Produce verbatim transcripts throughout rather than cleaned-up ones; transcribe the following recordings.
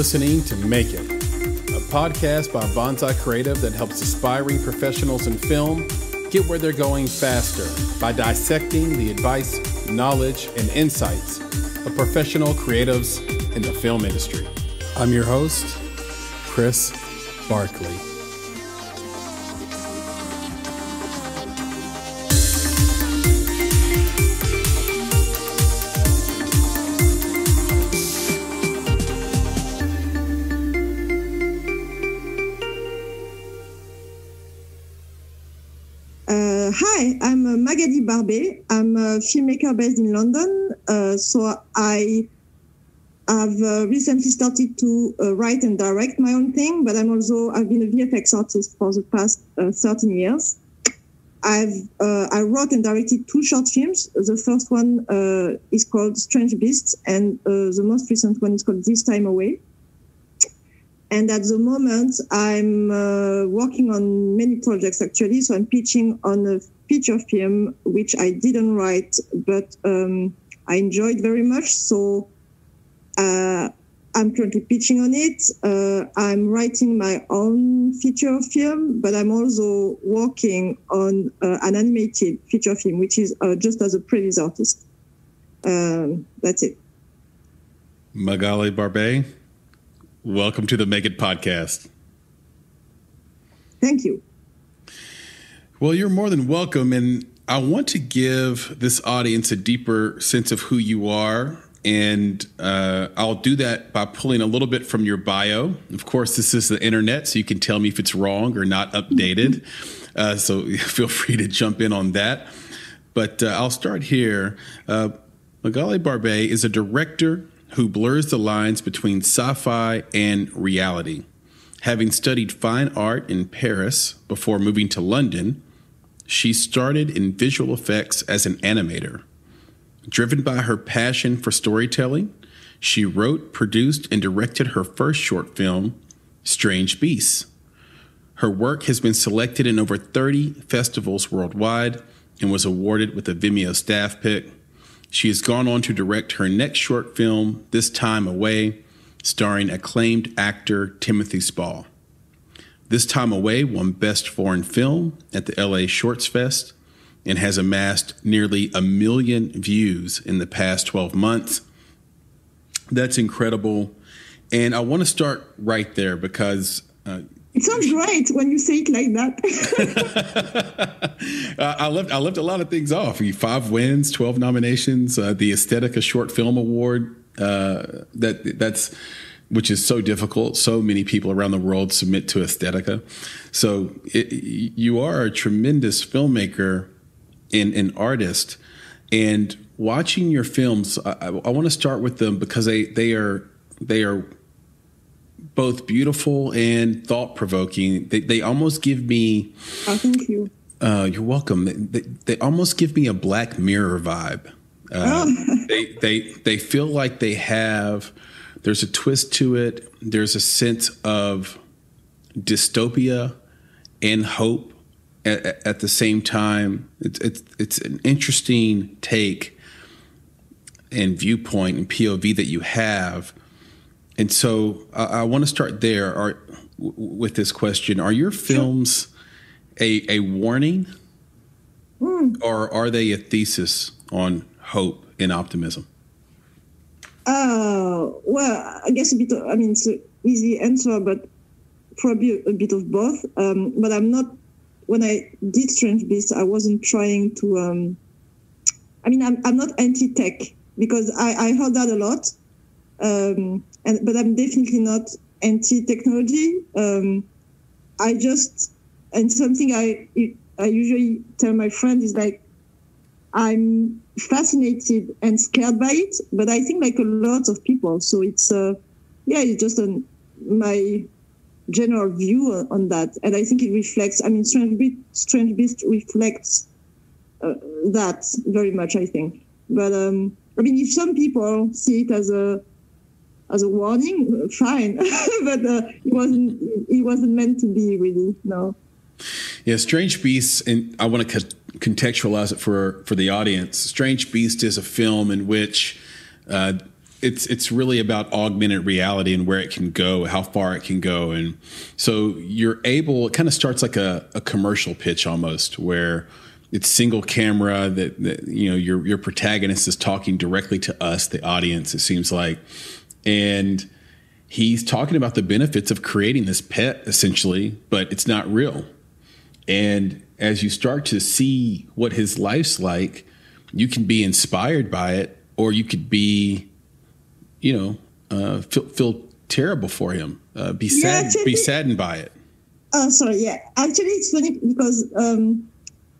listening to Make It, a podcast by Bonsai Creative that helps aspiring professionals in film get where they're going faster by dissecting the advice, knowledge, and insights of professional creatives in the film industry. I'm your host, Chris Barkley. Hi, I'm uh, Magali Barbe. I'm a filmmaker based in London. Uh, so I have uh, recently started to uh, write and direct my own thing, but I'm also, I've been a V F X artist for the past uh, thirteen years. I've, uh, I wrote and directed two short films. The first one uh, is called Strange Beasts, and uh, the most recent one is called This Time Away. And at the moment, I'm uh, working on many projects, actually. So I'm pitching on a feature film, which I didn't write, but um, I enjoyed very much. So uh, I'm currently pitching on it. Uh, I'm writing my own feature film, but I'm also working on uh, an animated feature film, which is uh, just as a previous artist. Um, that's it. Magali Barbe. Welcome to the Make It podcast. Thank you. Well, you're more than welcome. And I want to give this audience a deeper sense of who you are. And uh, I'll do that by pulling a little bit from your bio. Of course, this is the internet, so you can tell me if it's wrong or not updated. uh, so feel free to jump in on that. But uh, I'll start here. Uh, Magali Barbe is a director who blurs the lines between sci-fi and reality. Having studied fine art in Paris before moving to London, she started in visual effects as an animator. Driven by her passion for storytelling, she wrote, produced, and directed her first short film, Strange Beasts. Her work has been selected in over thirty festivals worldwide and was awarded with a Vimeo staff pick. She has gone on to direct her next short film, This Time Away, starring acclaimed actor Timothy Spall. This Time Away won Best Foreign Film at the L A Shorts Fest and has amassed nearly a million views in the past twelve months. That's incredible. And I want to start right there because... Uh, It sounds right when you say it like that. uh, I left I left a lot of things off. Five wins, twelve nominations, uh, the Aesthetica Short Film Award. Uh, that that's which is so difficult. So many people around the world submit to Aesthetica. So it, you are a tremendous filmmaker and an artist. And watching your films, I, I, I want to start with them because they they are they are. both beautiful and thought-provoking. They, they almost give me... Oh, thank you. Uh, you're welcome. They, they, they almost give me a Black Mirror vibe. Uh, oh. they, they, they feel like they have... There's a twist to it. There's a sense of dystopia and hope at, at the same time. It's, it's, it's an interesting take and viewpoint and P O V that you have. And so uh, I want to start there are, w with this question. Are your films a, a warning mm. or are they a thesis on hope and optimism? Uh, well, I guess a bit of, I mean, it's an easy answer, but probably a bit of both. Um, but I'm not, when I did Strange Beasts, I wasn't trying to, um, I mean, I'm, I'm not anti-tech because I, I heard that a lot. Um, and, but I'm definitely not anti-technology. Um, I just, and something I I usually tell my friends is like, I'm fascinated and scared by it, but I think like a lot of people. So it's, uh, yeah, it's just an, my general view on, on that. And I think it reflects, I mean, Strange Beast, Strange Beast reflects uh, that very much, I think. But um, I mean, if some people see it as a, as a warning, fine, but uh, it wasn't. It wasn't meant to be, really. No. Yeah, Strange Beasts, and I want to contextualize it for for the audience. Strange Beast is a film in which uh, it's it's really about augmented reality and where it can go, how far it can go. And so you're able, it kind of starts like a, a commercial pitch almost, where it's single camera that, that, you know, your, your protagonist is talking directly to us, the audience, it seems like. And he's talking about the benefits of creating this pet essentially, but it's not real. And as you start to see what his life's like, you can be inspired by it, or you could be, you know, uh, feel, feel terrible for him, uh, be sad, yeah, actually, be saddened by it. Oh, sorry. Yeah. Actually, it's funny because um,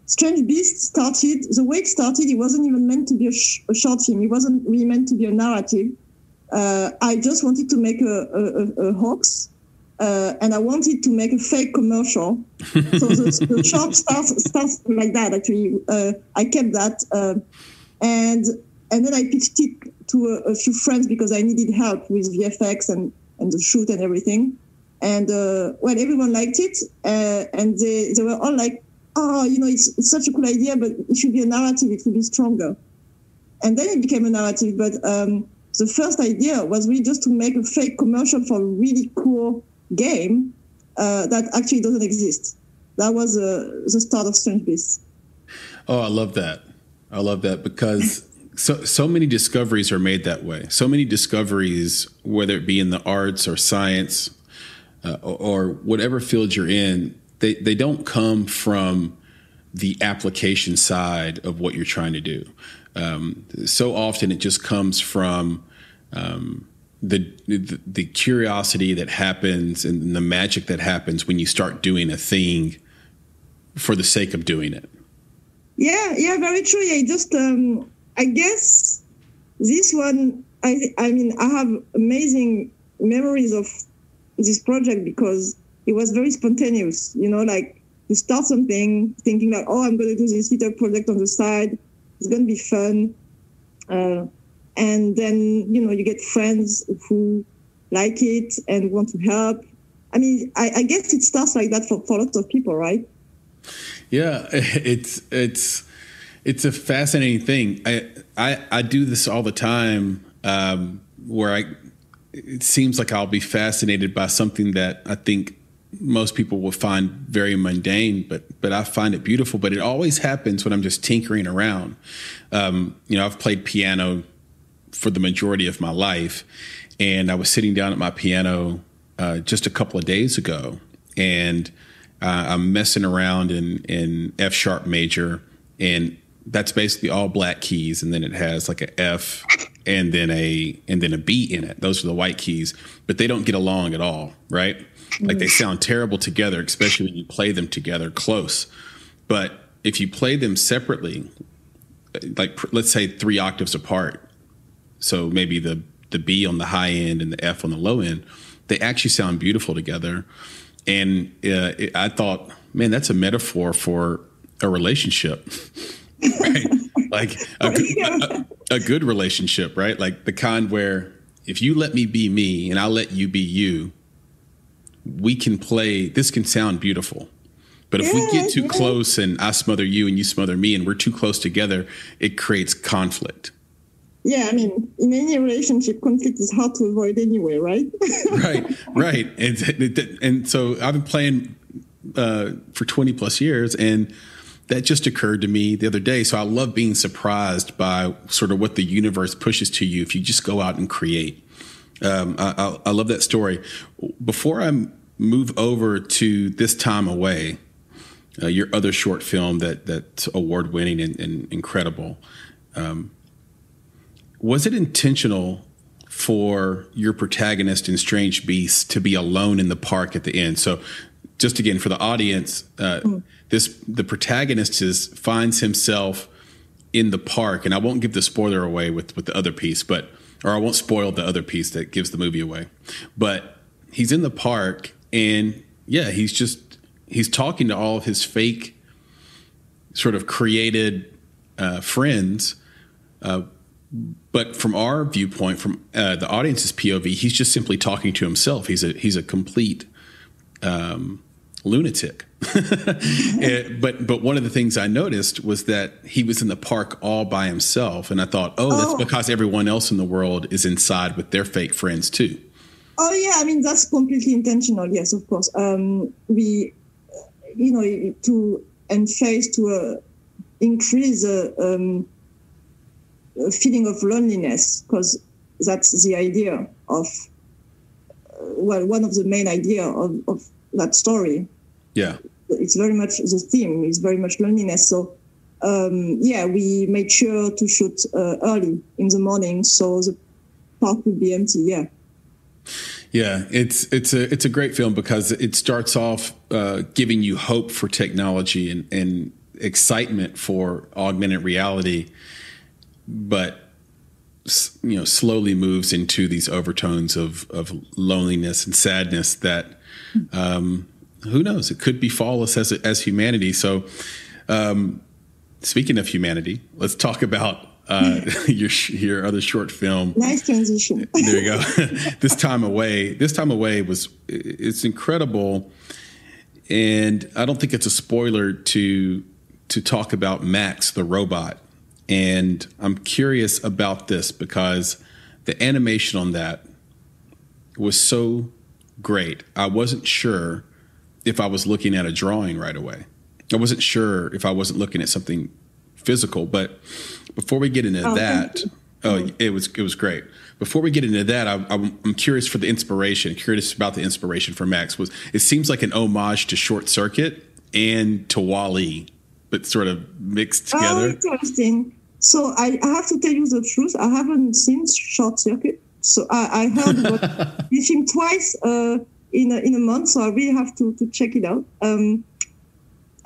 Strange Beasts started, the way it started, it wasn't even meant to be a, sh- a short film. It wasn't really meant to be a narrative. Uh, I just wanted to make a, a, a, a hoax. Uh, and I wanted to make a fake commercial. So the, the shop starts, starts like that, actually. Uh, I kept that. Uh, and and then I pitched it to a, a few friends because I needed help with V F X and, and the shoot and everything. And, uh, well, everyone liked it. Uh, and they, they were all like, oh, you know, it's, it's such a cool idea, but it should be a narrative. It should be stronger. And then it became a narrative. But um, the first idea was really just to make a fake commercial for a really cool game uh, that actually doesn't exist. That was uh, the start of Strange Beasts. Oh, I love that. I love that because so so many discoveries are made that way. So many discoveries, whether it be in the arts or science uh, or, or whatever field you're in, they, they don't come from the application side of what you're trying to do. Um, so often it just comes from um, The, the the curiosity that happens and the magic that happens when you start doing a thing for the sake of doing it. Yeah, yeah, very true. Yeah, just um, I guess this one. I I mean, I have amazing memories of this project because it was very spontaneous. You know, like you start something thinking like, oh, I'm going to do this little project on the side. It's going to be fun. Uh, And then, you know, you get friends who like it and want to help. I mean, I, I guess it starts like that for, for lots of people, right? Yeah, it's it's it's a fascinating thing. I I, I do this all the time um, where I it seems like I'll be fascinated by something that I think most people will find very mundane, but but I find it beautiful. But it always happens when I'm just tinkering around. Um, you know, I've played piano for the majority of my life. And I was sitting down at my piano uh, just a couple of days ago, and uh, I'm messing around in, in F sharp major. And that's basically all black keys. And then it has like an F and then a, and then a B in it. Those are the white keys, but they don't get along at all. Right. Like they sound terrible together, especially when you play them together close. But if you play them separately, like pr- let's say three octaves apart, so maybe the, the B on the high end and the F on the low end, they actually sound beautiful together. And uh, it, I thought, man, that's a metaphor for a relationship, right? Like a good, a, a good relationship, right? Like the kind where if you let me be me and I'll let you be you, we can play, this can sound beautiful. But if yeah, we get too yeah. close and I smother you and you smother me and we're too close together, it creates conflict. Yeah, I mean, in any relationship, conflict is hard to avoid anyway, right? right, right. And, and so I've been playing uh, for twenty plus years, and that just occurred to me the other day. So I love being surprised by sort of what the universe pushes to you if you just go out and create. Um, I, I, I love that story. Before I move over to This Time Away, uh, your other short film that that's award-winning and, and incredible, um, was it intentional for your protagonist in Strange Beasts to be alone in the park at the end? So just again, for the audience, uh, mm. this the protagonist is, finds himself in the park. And I won't give the spoiler away with, with the other piece, but or I won't spoil the other piece that gives the movie away. But he's in the park and, yeah, he's just he's talking to all of his fake sort of created uh, friends. Uh But from our viewpoint, from uh, the audience's P O V, he's just simply talking to himself. He's a he's a complete um, lunatic, it, but but one of the things I noticed was that he was in the park all by himself, and I thought, oh, that's oh. because everyone else in the world is inside with their fake friends too. Oh yeah, I mean that's completely intentional. Yes, of course. Um, we, you know, to emphasize to uh, increase a uh, um, feeling of loneliness, because that's the idea of uh, well, one of the main idea of, of that story. Yeah, it's very much the theme is very much loneliness. So um, yeah, we made sure to shoot uh, early in the morning, so the park would be empty. Yeah. Yeah, it's it's a it's a great film because it starts off uh, giving you hope for technology and, and excitement for augmented reality, but you know slowly moves into these overtones of, of loneliness and sadness that um, who knows, it could befall us as as humanity. So, um, speaking of humanity, let's talk about. Uh, your your other short film. Nice transition. There you go. This Time Away. This Time Away was it's incredible, and I don't think it's a spoiler to to talk about Max the robot. And I'm curious about this because the animation on that was so great. I wasn't sure if I was looking at a drawing right away. I wasn't sure if I wasn't looking at something physical, but. Before we get into oh, that, oh, it was it was great. Before we get into that, I, I'm, I'm curious for the inspiration. Curious about the inspiration for Max. Was it seems like an homage to Short Circuit and to WALL-E, but sort of mixed together. Oh, interesting. So I, I have to tell you the truth. I haven't seen Short Circuit, so I, I heard about this film twice uh, in a, in a month. So I really have to to check it out. Um,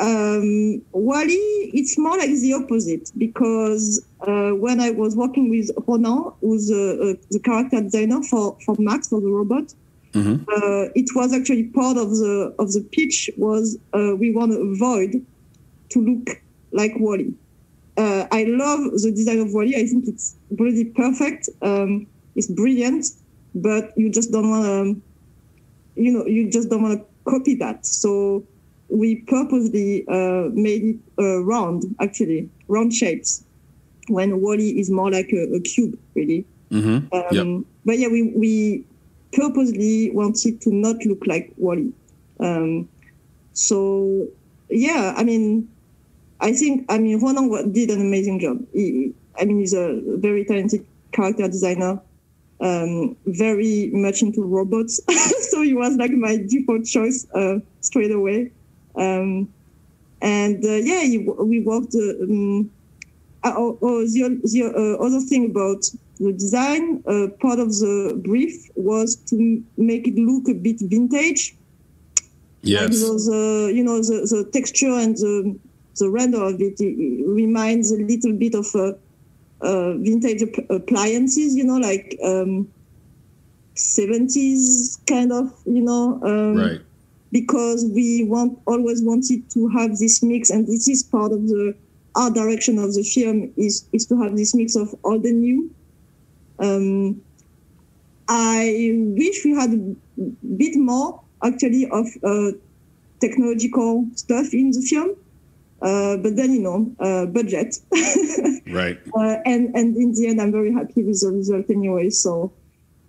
Um, WALL-E, it's more like the opposite because uh, when I was working with Ronan, who's uh, uh, the character designer for, for Max, for the robot, mm-hmm. uh, it was actually part of the of the pitch was uh, we want to avoid to look like WALL-E. Uh, I love the design of WALL-E. I think it's really perfect. Um, it's brilliant, but you just don't want to, you know, you just don't want to copy that. So. We purposely uh, made it uh, round, actually, round shapes, when WALL-E is more like a, a cube, really. Mm-hmm. Um, yep. But yeah, we, we purposely wanted to not look like WALL-E. Um, so, yeah, I mean, I think, I mean, Ronan did an amazing job. He, I mean, he's a very talented character designer, um, very much into robots. So he was like my default choice uh, straight away. Um, and uh, yeah, he, we worked. Uh, um, uh, oh, oh, the the uh, other thing about the design, uh, part of the brief was to make it look a bit vintage. Yes. Because, uh, you know, the, the texture and the the render of it, it reminds a little bit of uh, uh, vintage appliances. You know, like um, seventies kind of. You know. Um, right. Because we want always wanted to have this mix, and this is part of the art direction of the film is is to have this mix of old and new. Um, I wish we had a bit more actually of uh, technological stuff in the film, uh, but then you know uh, budget. Right. Uh, and and in the end, I'm very happy with the result anyway. So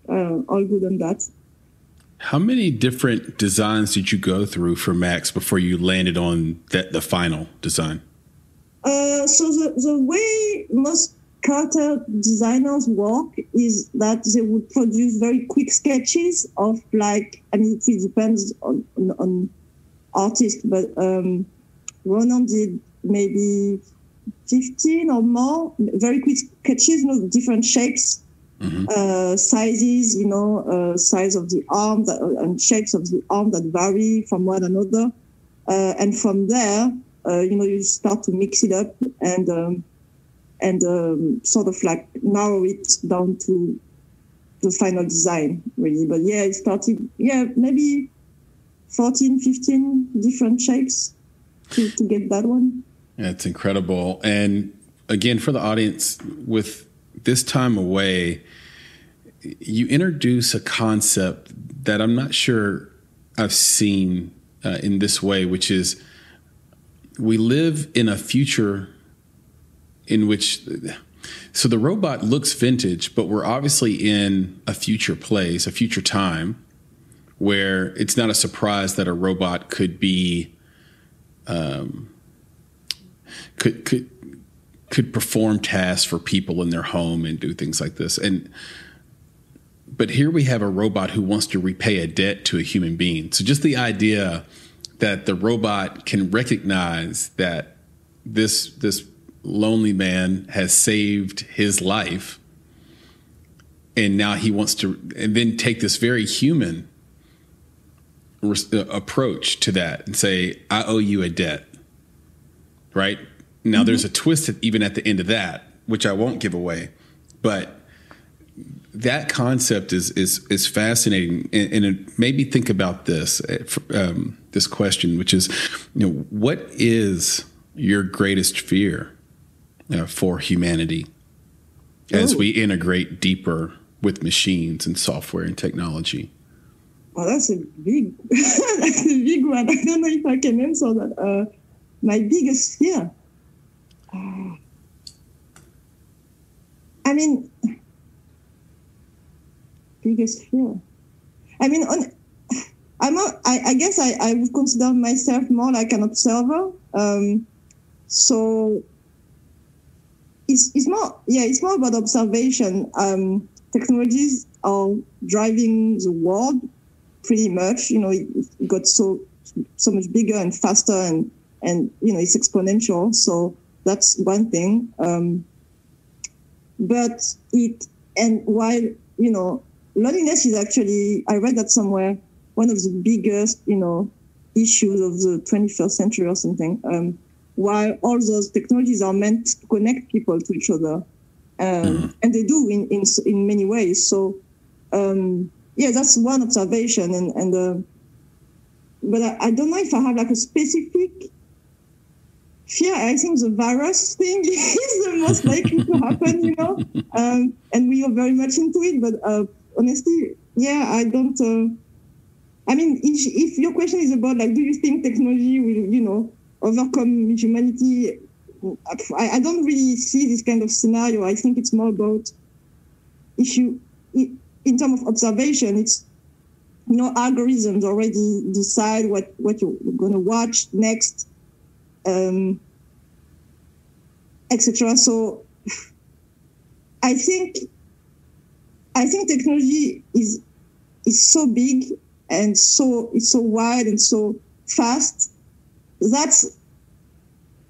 uh, all good on that. How many different designs did you go through for Max before you landed on that, the final design? Uh, so the, the way most character designers work is that they would produce very quick sketches of like, I mean, it depends on, on, on artists, but um, Ronan did maybe fifteen or more, very quick sketches, you know, different shapes. Mm-hmm. Uh, sizes, you know, uh, size of the arm that, uh, and shapes of the arm that vary from one another. Uh, and from there, uh, you know, you start to mix it up and um, and um, sort of like narrow it down to the final design, really. But yeah, it started, yeah, maybe fourteen, fifteen different shapes to, to get that one. That's incredible. And again, for the audience, with This Time Away, you introduce a concept that I'm not sure I've seen uh, in this way, which is we live in a future in which... So the robot looks vintage, but we're obviously in a future place, a future time, where it's not a surprise that a robot could be... Um, could could could perform tasks for people in their home and do things like this. And but here we have a robot who wants to repay a debt to a human being. So just the idea that the robot can recognize that this this lonely man has saved his life, and now he wants to, and then take this very human approach to that and say, I owe you a debt. Right now, mm-hmm. there's a twist even at the end of that, which I won't give away, but that concept is, is, is fascinating. And, and it made me think about this, um, this question, which is, you know, what is your greatest fear uh, for humanity Ooh. As we integrate deeper with machines and software and technology? Well, that's a big, that's a big one. I don't know if I can answer that. Uh, my biggest fear. Uh, I mean, biggest fear. I mean, on, I'm. A, I, I guess I, I would consider myself more like an observer. Um, so it's it's more yeah it's more about observation. Um, technologies are driving the world. Pretty much, you know, it got so so much bigger and faster, and and you know, it's exponential. So that's one thing. Um, but it and while you know, loneliness is actually, I read that somewhere, one of the biggest you know issues of the twenty-first century or something. Um, while all those technologies are meant to connect people to each other, um, mm-hmm. and they do in in in many ways. So. Um, Yeah, that's one observation, and and uh, but I, I don't know if I have like a specific fear. I think the virus thing is the most likely to happen, you know, um, and we are very much into it. But uh, honestly, yeah, I don't. Uh, I mean, if if your question is about like, do you think technology will, you know, overcome humanity? I, I don't really see this kind of scenario. I think it's more about if you. It, in terms of observation, it's, you know, algorithms already decide what, what you're going to watch next, um, et cetera. So I think, I think technology is, is so big and so, it's so wide and so fast. That's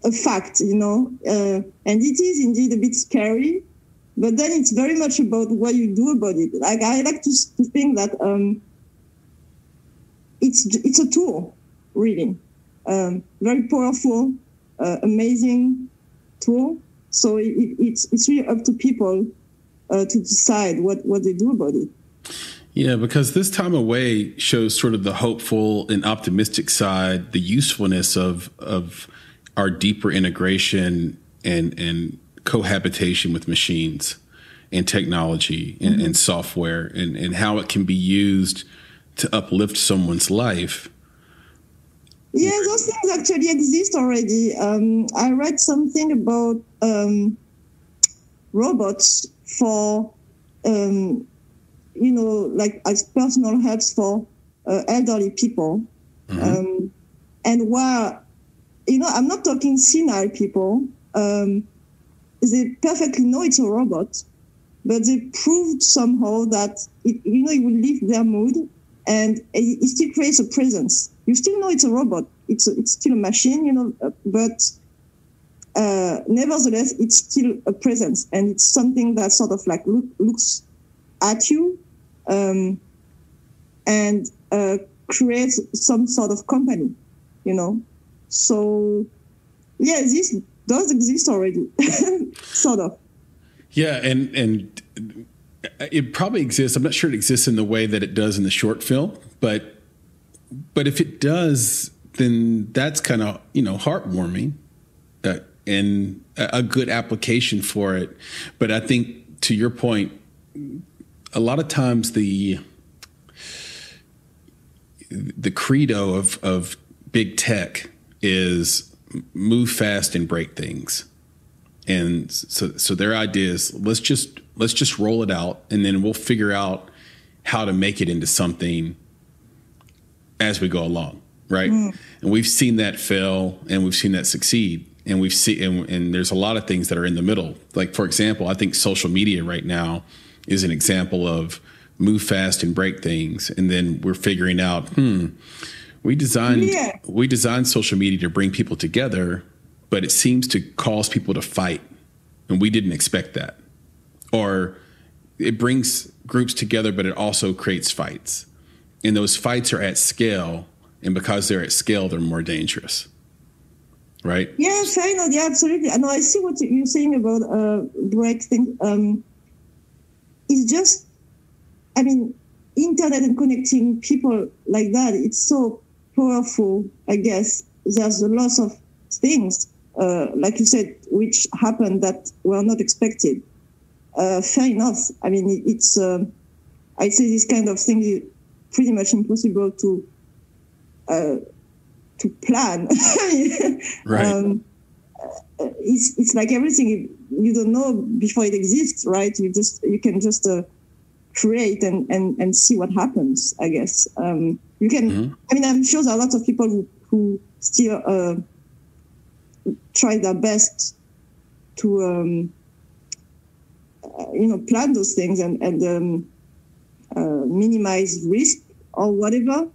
a fact, you know, uh, and it is indeed a bit scary. But then it's very much about what you do about it. Like, I like to, to think that um, it's it's a tool, really, um, very powerful, uh, amazing tool. So it, it's it's really up to people uh, to decide what, what they do about it. Yeah, because This Time Away shows sort of the hopeful and optimistic side, the usefulness of of our deeper integration and and. cohabitation with machines and technology and, mm-hmm. and software and, and how it can be used to uplift someone's life. Yeah, those things actually exist already. Um, I read something about um, robots for, um, you know, like as personal helps for uh, elderly people. Mm-hmm. Um, and while, you know, I'm not talking senile people, um, they perfectly know it's a robot, but they proved somehow that it, you know, it will lift their mood, and it, it still creates a presence. You still know it's a robot; it's a, it's still a machine, you know. But uh, nevertheless, it's still a presence, and it's something that sort of like look, looks at you, um, and uh, creates some sort of company, you know. So, yeah, this. Does exist already, sort of. Yeah, and and it probably exists. I'm not sure it exists in the way that it does in the short film, but but if it does, then that's kind of, you know, heartwarming uh, and a good application for it. But I think, to your point, a lot of times the the credo of of big tech is move fast and break things. And so, so their idea is let's just, let's just roll it out, and then we'll figure out how to make it into something as we go along. Right. Mm. And we've seen that fail, and we've seen that succeed. And we've seen, and, and there's a lot of things that are in the middle. Like, for example, I think social media right now is an example of move fast and break things. And then we're figuring out, Hmm, we designed, yeah. we designed social media to bring people together, but it seems to cause people to fight. And we didn't expect that. Or it brings groups together, but it also creates fights. And those fights are at scale. And because they're at scale, they're more dangerous. Right? Yeah, Shana, yeah, absolutely. And I see what you're saying about uh, break things. Um, it's just, I mean, internet and connecting people like that, it's so powerful, I guess. There's a lot of things, uh, like you said, which happened that were not expected. Uh, fair enough. I mean, it's, um, I'd say this kind of thing is pretty much impossible to Uh, to plan. Right. Um, it's, it's like everything, you don't know before it exists, right? You just, you can just uh, create and, and, and see what happens, I guess. Um, you can, mm-hmm. I mean, I'm sure there are lots of people who, who still uh, try their best to, um, uh, you know, plan those things and, and um, uh, minimize risk or whatever.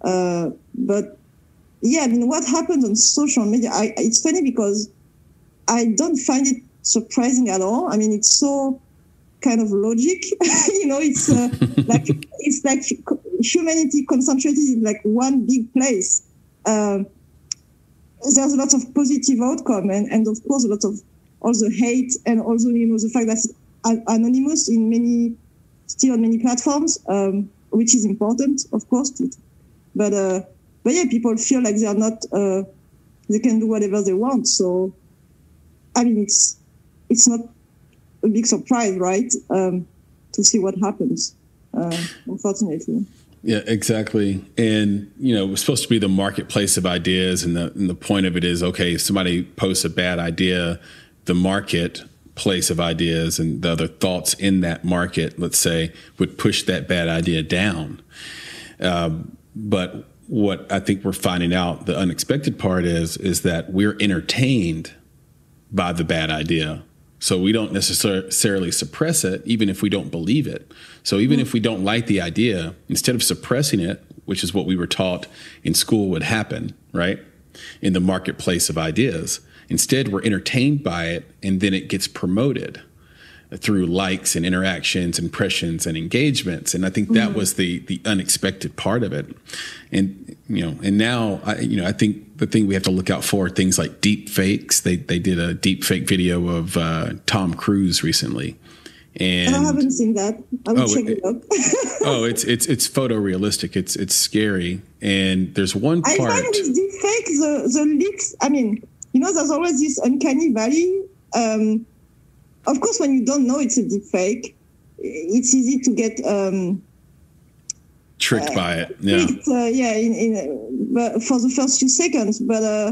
Uh, but yeah, I mean, what happens on social media, I, it's funny because I don't find it surprising at all. I mean, it's so kind of logic, you know, it's uh, like, it's like humanity concentrated in like one big place. Uh, there's a lot of positive outcome and, and of course, a lot of all the hate and also, you know, the fact that it's anonymous in many, still on many platforms, um, which is important, of course, to, But uh, but yeah, people feel like they are not uh, they can do whatever they want. So I mean, it's it's not a big surprise, right? Um, to see what happens. Uh, unfortunately. Yeah, exactly. And you know, it's supposed to be the marketplace of ideas, and the and the point of it is, okay, if somebody posts a bad idea, the marketplace of ideas and the other thoughts in that market, let's say, would push that bad idea down. Um, But what I think we're finding out, the unexpected part is, is that we're entertained by the bad idea. So we don't necessarily suppress it, even if we don't believe it. So even if we don't like the idea, instead of suppressing it, which is what we were taught in school would happen, right? In the marketplace of ideas, instead we're entertained by it, and then it gets promoted through likes and interactions, impressions and engagements. And I think that was the the unexpected part of it. And, you know, and now, I, you know, I think the thing we have to look out for are things like deep fakes. They they did a deep fake video of uh, Tom Cruise recently. And I haven't seen that. I will oh, check it, it out. oh, it's it's it's photorealistic. It's it's scary. And there's one part. I find with deep fake, the, the leaks, I mean, you know, there's always this uncanny valley. Um Of course, when you don't know it's a deep fake, it's easy to get um, tricked uh, by it. Yeah, tricked, uh, yeah. In, in, but for the first few seconds, but uh,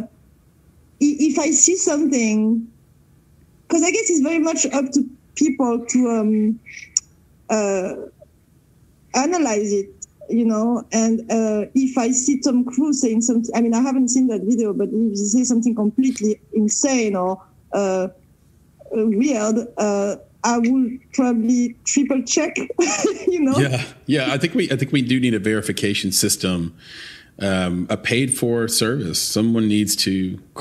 if I see something, because I guess it's very much up to people to um, uh, analyze it, you know. And uh, if I see Tom Cruise saying something, I mean, I haven't seen that video, but if they say something completely insane or uh, weird, uh, I would probably triple check, you know? Yeah. Yeah. I think we, I think we do need a verification system, um, a paid for service. Someone needs to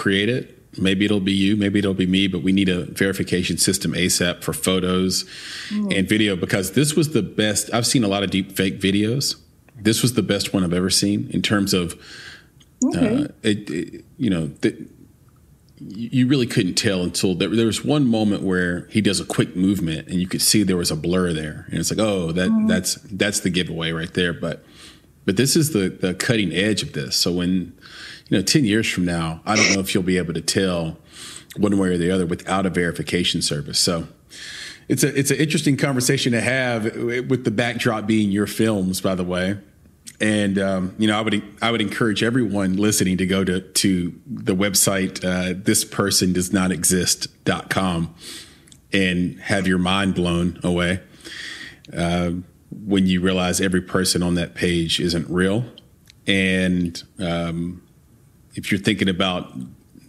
create it. Maybe it'll be you, maybe it'll be me, but we need a verification system ASAP for photos oh. and video, because this was the best. I've seen a lot of deep fake videos. This was the best one I've ever seen in terms of, okay. uh, it, it, you know, the, you really couldn't tell until there, there was one moment where he does a quick movement and you could see there was a blur there, and it's like, oh, that mm. that's, that's the giveaway right there. But, but this is the, the cutting edge of this. So when, you know, ten years from now, I don't know if you'll be able to tell one way or the other without a verification service. So it's a, it's an interesting conversation to have with the backdrop being your films, by the way. And, um, you know, I would I would encourage everyone listening to go to, to the website, uh, this person does not exist dot com, and have your mind blown away uh, when you realize every person on that page isn't real. And um, if you're thinking about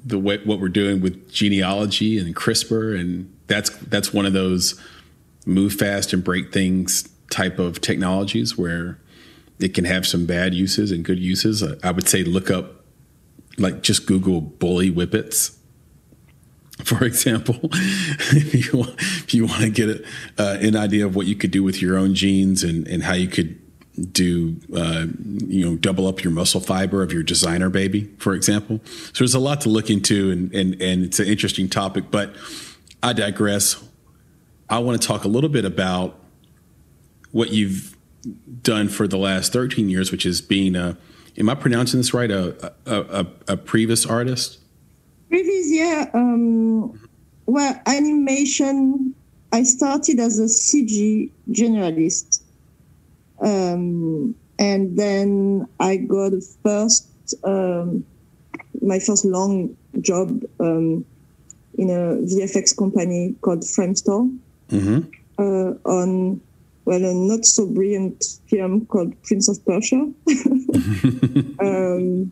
the way, what we're doing with genealogy and CRISPR, and that's that's one of those move fast and break things type of technologies where it can have some bad uses and good uses. I would say look up, like just Google bully whippets, for example, if you want, if you want to get a, uh, an idea of what you could do with your own genes and, and how you could do, uh, you know, double up your muscle fiber of your designer baby, for example. So there's a lot to look into, and, and, and it's an interesting topic, but I digress. I want to talk a little bit about what you've done for the last thirteen years, which is being a, am I pronouncing this right? A, a, a, a previous artist? Previous, yeah. Um, well, animation, I started as a C G generalist. Um, and then I got the first, um, my first long job, um, in a V F X company called Framestore, mm-hmm. uh, on, well, a not so brilliant film called Prince of Persia. um,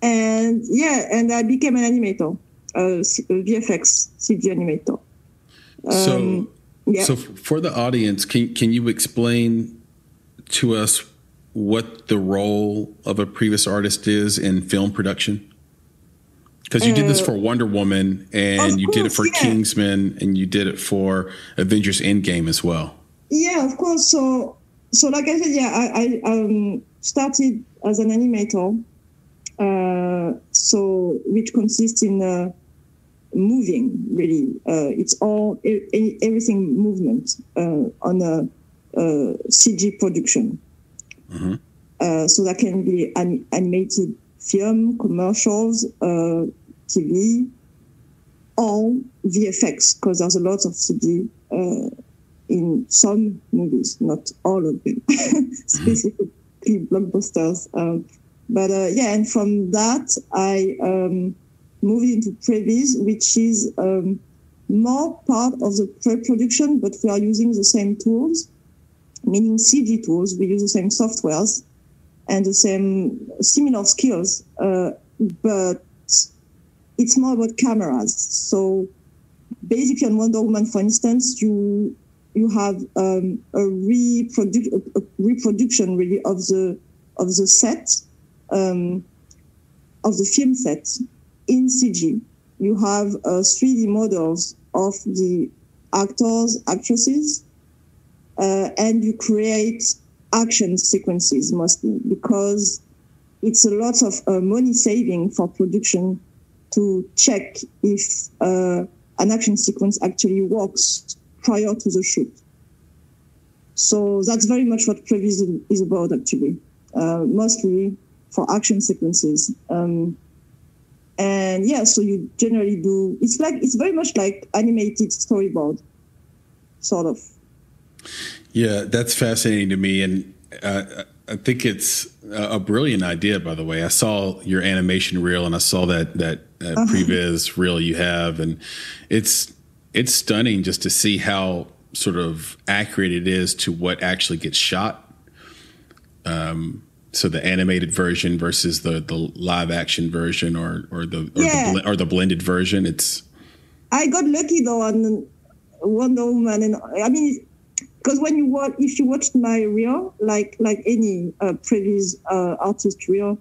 and yeah, and I became an animator, a V F X C G animator. Um, so, yeah. so for the audience, can can you explain to us what the role of a previous artist is in film production? Because you did this for Wonder Woman, and course, you did it for yeah. Kingsman, and you did it for Avengers: Endgame as well. Yeah, of course. So, so like I said, yeah, I, I um, started as an animator, uh, so which consists in uh, moving. Really, uh, it's all e- everything movement uh, on a, a C G production. Mm-hmm. Uh, so that can be anim- animated film, commercials, uh, T V, all V F X, because there's a lot of C G uh, in some movies, not all of them, specifically blockbusters. Um, but uh, yeah, and from that, I um, moved into previs, which is um, more part of the pre-production, but we are using the same tools, meaning C G tools. We use the same softwares and the same similar skills, uh, but it's more about cameras. So basically on Wonder Woman, for instance, you you have um, a, reprodu- a reproduction really of the of the set, um, of the film set in C G. You have uh, three D models of the actors, actresses, uh, and you create action sequences mostly, because it's a lot of uh, money saving for production to check if uh, an action sequence actually works prior to the shoot. So that's very much what previs is about, actually, uh, mostly for action sequences. Um, and yeah, so you generally do, it's like, it's very much like animated storyboard, sort of. Yeah, that's fascinating to me, and uh, I think it's a brilliant idea. By the way, I saw your animation reel, and I saw that that uh, uh-huh. previs reel you have, and it's it's stunning just to see how sort of accurate it is to what actually gets shot. Um, so the animated version versus the, the live action version, or or the or, yeah. the, bl- or the blended version. It's I got lucky though on Wonder Woman, and I mean. Because when you watch, if you watched my reel, like like any uh, previous uh, artist reel,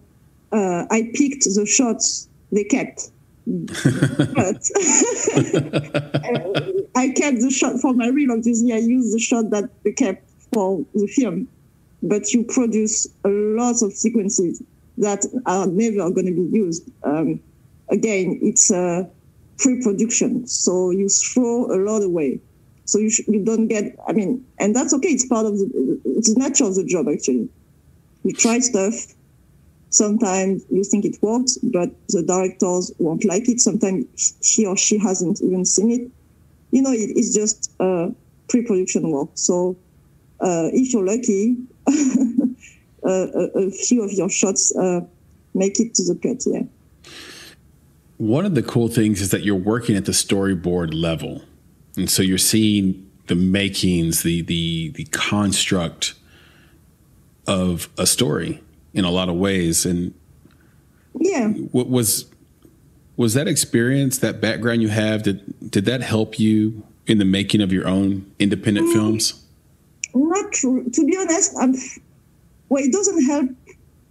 uh, I picked the shots they kept. But I kept the shot for my reel. Obviously, I used the shot that they kept for the film. But you produce a lot of sequences that are never going to be used. Um, again, it's uh, pre-production, so you throw a lot away. So you, sh- you don't get, I mean, and that's okay. It's part of the, it's nature of the job, actually. You try stuff. Sometimes you think it works, but the directors won't like it. Sometimes he or she hasn't even seen it. You know, it, it's just uh, pre-production work. So uh, if you're lucky, uh, a, a few of your shots uh, make it to the cut. Yeah. One of the cool things is that you're working at the storyboard level. And so you're seeing the makings, the the the construct of a story in a lot of ways. And yeah, what was was that experience, that background you have, did did that help you in the making of your own independent mm, films? Not true. To be honest, I'm, well, it doesn't help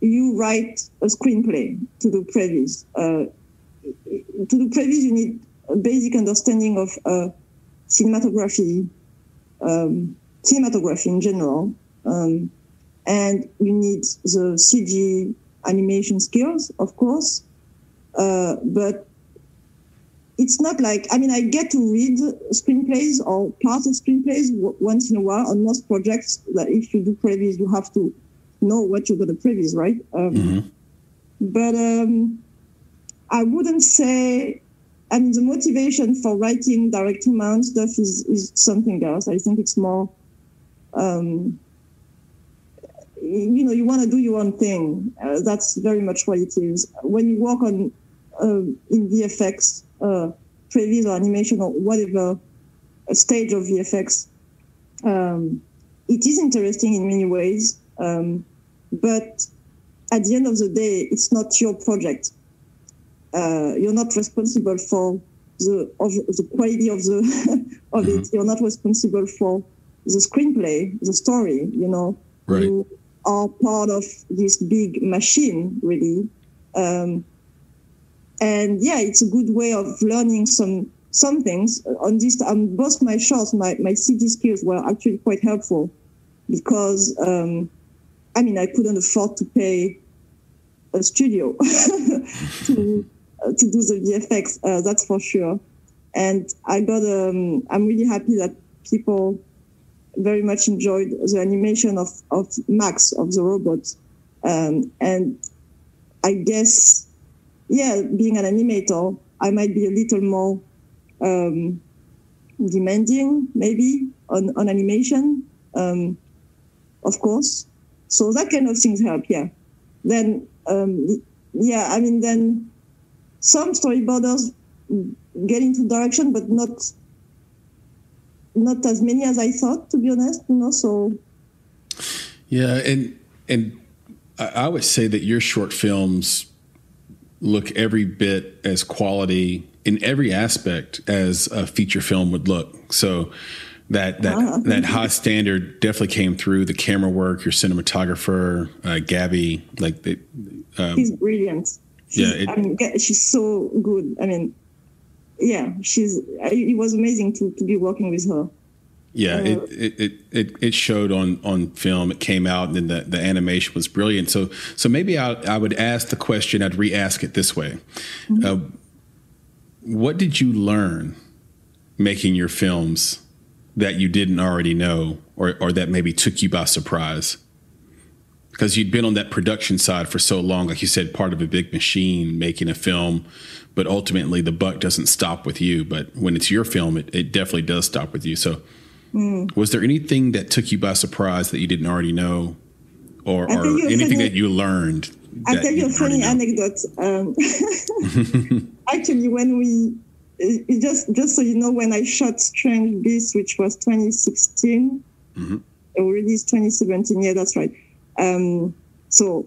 you write a screenplay to do previs. Uh, To do previs, you need a basic understanding of uh, cinematography, um, cinematography in general, um, and you need the C G animation skills, of course. Uh, but it's not like, I mean, I get to read screenplays or part of screenplays w- once in a while on most projects. That if you do previs, you have to know what you're going to previs, right? Um, mm-hmm. But. Um, I wouldn't say, I mean, the motivation for writing, directing my own stuff is, is something else. I think it's more, um, you know, you want to do your own thing. Uh, that's very much what it is. When you work on um, in V F X, uh, previs or animation or whatever a stage of V F X, um, it is interesting in many ways, um, but at the end of the day, it's not your project. Uh, you're not responsible for the of the quality of the of mm-hmm. it. You're not responsible for the screenplay, the story. You know, right. You are part of this big machine, really. Um, and yeah, it's a good way of learning some some things. On this, on both my shots, my my C G skills were actually quite helpful because um, I mean, I couldn't afford to pay a studio to. To do the V F X, uh, that's for sure. And I got, um, I'm really happy that people very much enjoyed the animation of, of Max, of the robot. Um, and I guess, yeah, being an animator, I might be a little more um, demanding, maybe, on, on animation, um, of course. So that kind of things help, yeah. Then, um, yeah, I mean, then... Some storyboarders get into direction, but not not as many as I thought, to be honest. You know, so yeah, and and I would say that your short films look every bit as quality in every aspect as a feature film would look. So that that uh-huh. that high standard definitely came through. The camera work, your cinematographer, uh, Gabby, like the, um, he's brilliant. She's, yeah, it, I mean, she's so good. I mean, yeah, she's. It was amazing to, to be working with her. Yeah, uh, it, it it it showed on on film. It came out, and then the, the animation was brilliant. So so maybe I I would ask the question. I'd re-ask it this way: mm-hmm. uh, what did you learn making your films that you didn't already know, or or that maybe took you by surprise? Because you'd been on that production side for so long, like you said, part of a big machine making a film, but ultimately the buck doesn't stop with you. But when it's your film, it, it definitely does stop with you. So mm. was there anything that took you by surprise that you didn't already know or, or anything funny, that you learned? I'll tell you a funny anecdote. Um, actually, when we just just so you know, when I shot Strange Beasts, which was twenty sixteen, mm-hmm. it released twenty seventeen. Yeah, that's right. Um, so,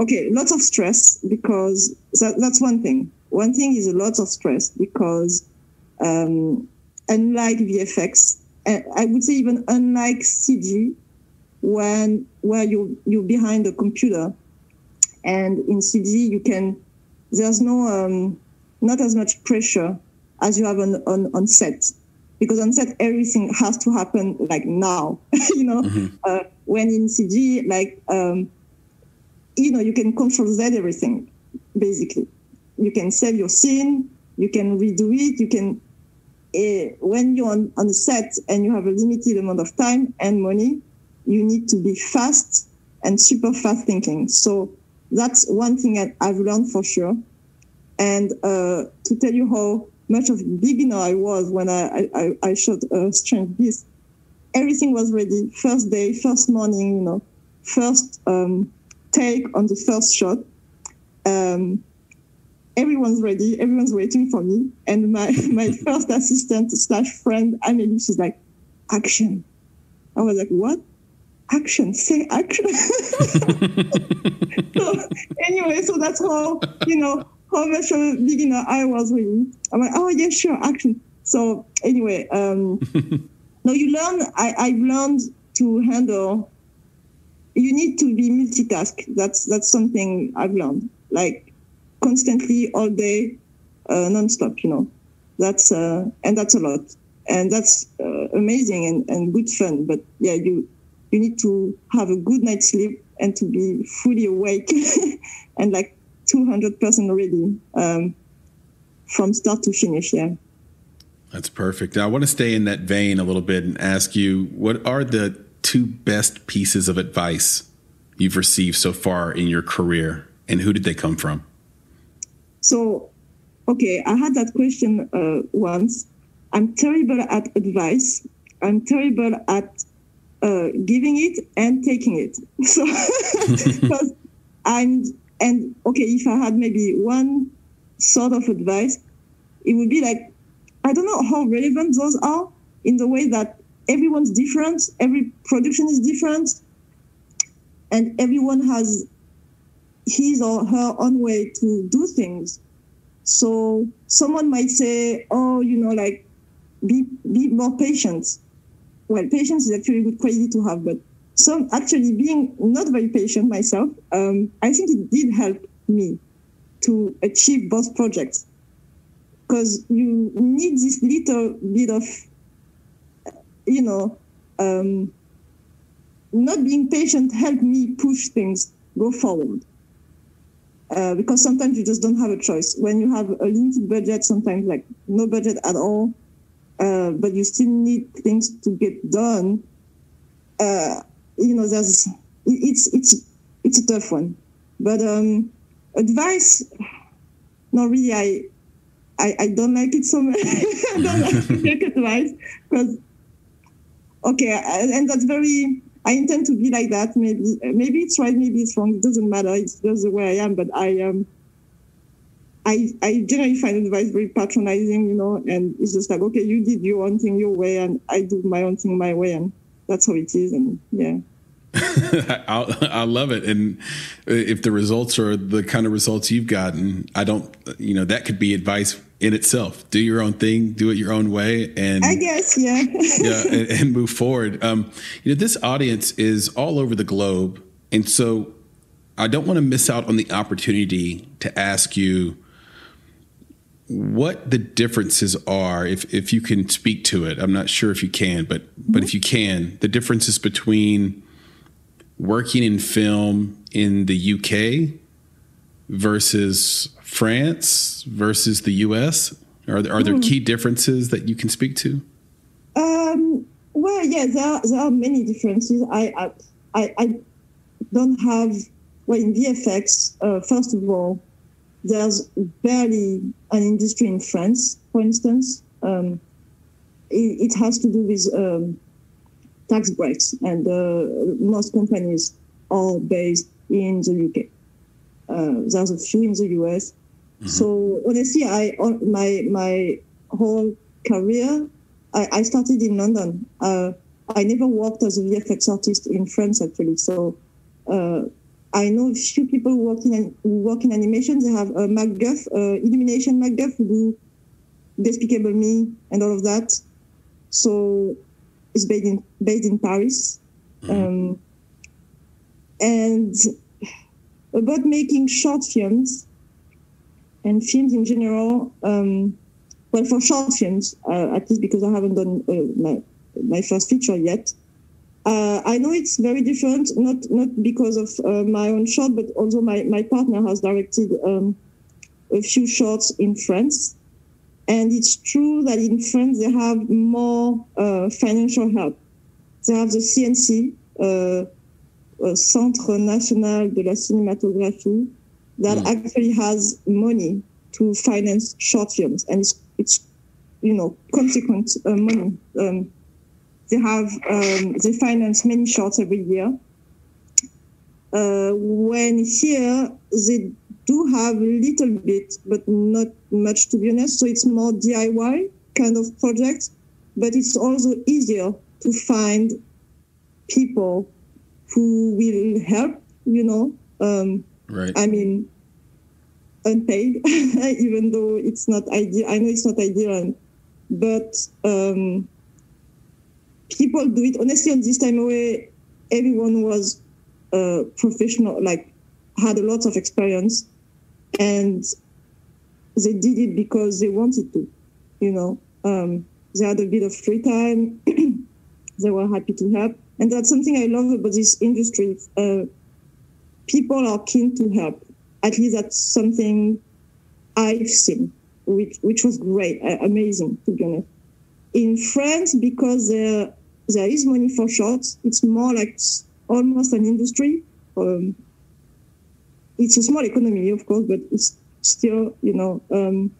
okay, lots of stress because that, that's one thing. One thing is a lot of stress because, um, unlike V F X, I would say even unlike C G, when where you you're behind a computer, and in C G you can there's no um, not as much pressure as you have on on, on set. Because on set, everything has to happen like now, you know, mm-hmm. uh, when in C G, like, um, you know, you can control Z everything, basically. You can save your scene, you can redo it, you can, uh, when you're on, on a set and you have a limited amount of time and money, you need to be fast and super fast thinking. So that's one thing that I've learned for sure. And uh, to tell you how much of a beginner I was when I, I, I shot uh, Strange Beasts. Everything was ready. First day, first morning, you know. first um, take on the first shot. Um, everyone's ready, everyone's waiting for me. And my, my first assistant slash friend, Amélie, she's like, action. I was like, what? Action, say action. So anyway, so that's how, you know, how much of a beginner I was really. I'm like, oh, yeah, sure, action. So anyway, um, no, you learn, I, I've learned to handle, you need to be multitask. That's, that's something I've learned, like constantly all day, uh, nonstop, you know, that's, uh, and that's a lot. And that's uh, amazing and, and good fun. But yeah, you, you need to have a good night's sleep and to be fully awake and like two hundred percent ready um, from start to finish, yeah. That's perfect. I want to stay in that vein a little bit and ask you, what are the two best pieces of advice you've received so far in your career, and who did they come from? So, okay, I had that question uh, once. I'm terrible at advice. I'm terrible at uh, giving it and taking it. So, because I'm, and okay, if I had maybe one sort of advice, it would be like, I don't know how relevant those are in the way that everyone's different, every production is different, and everyone has his or her own way to do things. So someone might say, oh, you know, like, be be more patient. Well, patience is actually a good quality to have, but some actually being not very patient myself, um, I think it did help me to achieve both projects. Because you need this little bit of, you know, um, not being patient helped me push things, go forward. Uh, because sometimes you just don't have a choice. When you have a limited budget, sometimes like no budget at all, uh, but you still need things to get done. Uh, you know, there's it's it's it's a tough one. But um, advice, not really. I. I, I don't like it so much. I don't like to take advice because, okay, and that's very, I intend to be like that. Maybe maybe it's right, maybe it's wrong. It doesn't matter. It's just the way I am. But I um, I I generally find advice very patronizing, you know, and it's just like, okay, you did your own thing your way, and I do my own thing my way, and that's how it is, and yeah. I, I love it. And if the results are the kind of results you've gotten, I don't, you know, that could be advice in itself. Do your own thing, do it your own way. And I guess, yeah. yeah, and, and move forward. Um, you know, this audience is all over the globe. And so I don't want to miss out on the opportunity to ask you what the differences are. If, if you can speak to it, I'm not sure if you can, but, mm-hmm. but if you can, the differences between working in film in the U K versus France versus the U S? Are there, are there key differences that you can speak to? Um, well, yeah, there are, there are many differences. I, I, I don't have, well, in V F X, uh, first of all, there's barely an industry in France, for instance. Um, it, it has to do with... Um, tax breaks, and uh, most companies are based in the U K. Uh, there's a few in the U S. Mm-hmm. So honestly, I my my whole career, I, I started in London. Uh, I never worked as a V F X artist in France, actually. So uh, I know a few people who work in, who work in animation. They have a MacGuff, uh, Illumination MacGuff, who do Despicable Me and all of that. So... is based in, based in Paris. Um, and about making short films and films in general, um, well, for short films, uh, at least because I haven't done uh, my, my first feature yet, uh, I know it's very different, not not because of uh, my own short, but also my, my partner has directed um, a few shorts in France. And it's true that in France, they have more uh, financial help. They have the C N C, uh, uh, Centre National de la Cinématographie, that mm. actually has money to finance short films. And it's, it's you know, consequent uh, money. Um, they have, um, they finance many shorts every year. uh, when here they do have a little bit, but not much, to be honest. So it's more D I Y kind of project, but it's also easier to find people who will help, you know. Um, right. I mean, unpaid, even though it's not ideal. I know it's not ideal, but um, people do it. Honestly, on This Time Away, everyone was uh, professional, like had a lot of experience, and they did it because they wanted to, you know. Um, they had a bit of free time. They were happy to help. And that's something I love about this industry. Uh, people are keen to help. At least that's something I've seen, which which was great, uh, amazing, to be honest. In France, because there, there is money for shorts, it's more like almost an industry. Um, it's a small economy, of course, but it's still, you know, um,